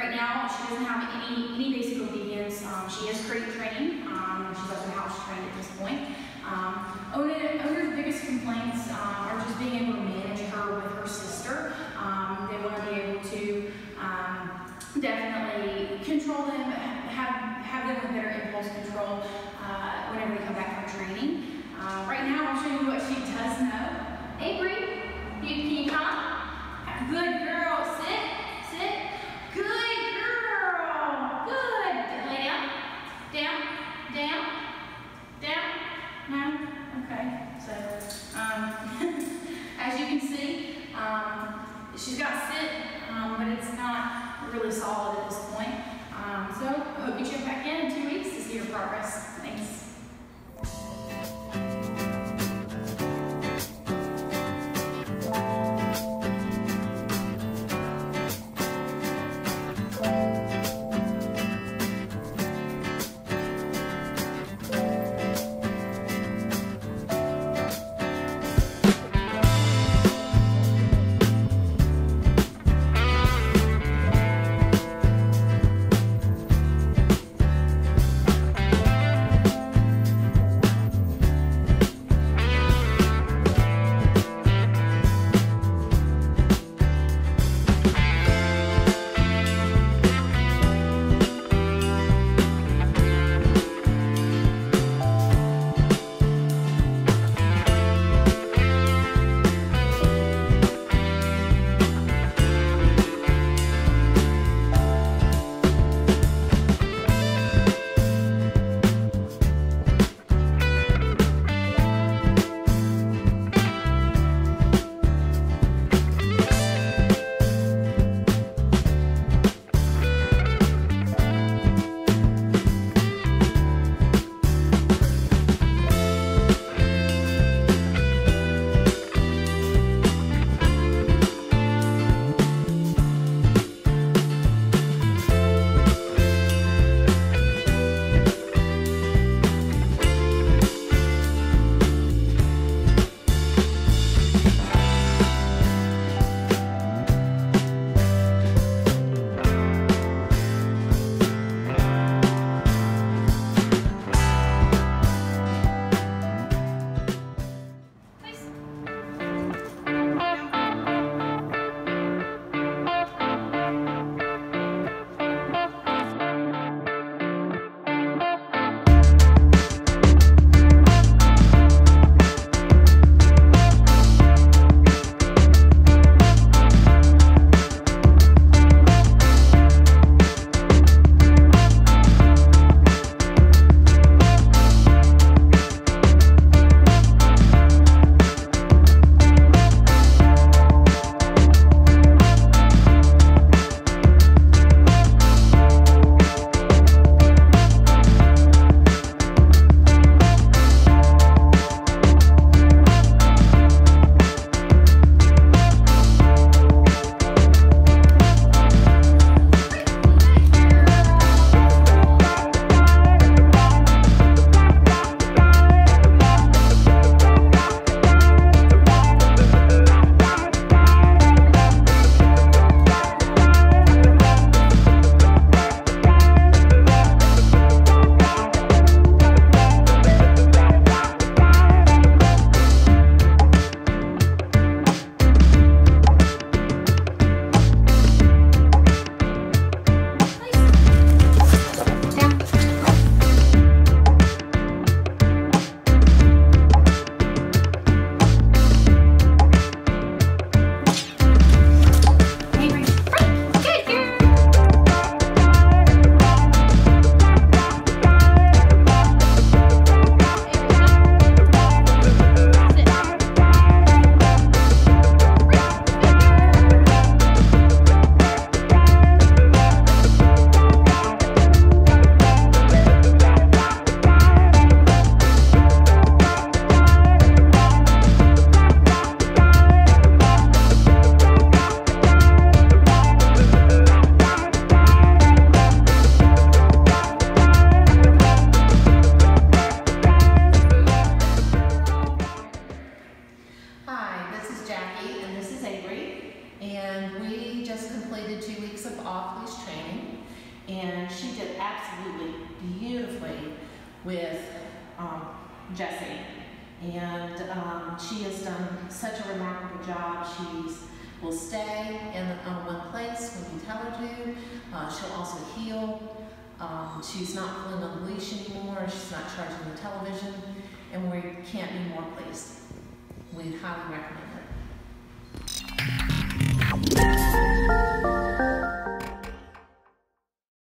Right now, she doesn't have any basic obedience. She is crate trained. She's also house trained at this point. Owner's biggest complaints are just being able to manage her with her sister. They want to be able to definitely control them, have them with better impulse control whenever they come back from training. Right now, I'll show you what she does know. Avery, can you come? Good girl, sit, sit. Good girl, good. Lay down, down, down, down. No, okay. So, as you can see, she's got sit, but it's not really solid at this point. So, I hope you check back in 2 weeks to see your progress. Thanks. beautifully with Jessie, and she has done such a remarkable job. She will stay in one place when you tell her to. She'll also heel. She's not pulling on the leash anymore. She's not charging the television, and we can't be more pleased. We'd highly recommend her.